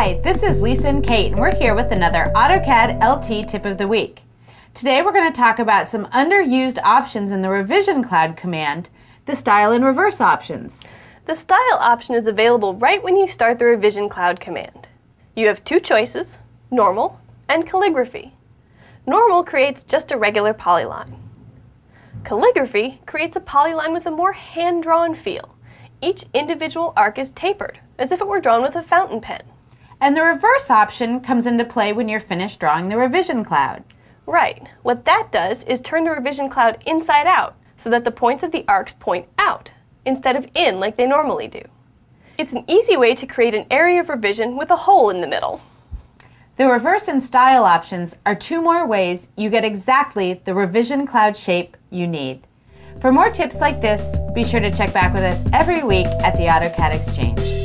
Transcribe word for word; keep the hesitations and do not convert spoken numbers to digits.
Hi, this is Lisa and Kate, and we're here with another AutoCAD L T Tip of the Week. Today we're going to talk about some underused options in the Revision Cloud command, the Style and Reverse options. The Style option is available right when you start the Revision Cloud command. You have two choices, Normal and Calligraphy. Normal creates just a regular polyline. Calligraphy creates a polyline with a more hand-drawn feel. Each individual arc is tapered, as if it were drawn with a fountain pen. And the reverse option comes into play when you're finished drawing the Revision Cloud. Right. What that does is turn the Revision Cloud inside out, so that the points of the arcs point out, instead of in like they normally do. It's an easy way to create an area of revision with a hole in the middle. The reverse and style options are two more ways you get exactly the Revision Cloud shape you need. For more tips like this, be sure to check back with us every week at the AutoCAD Exchange.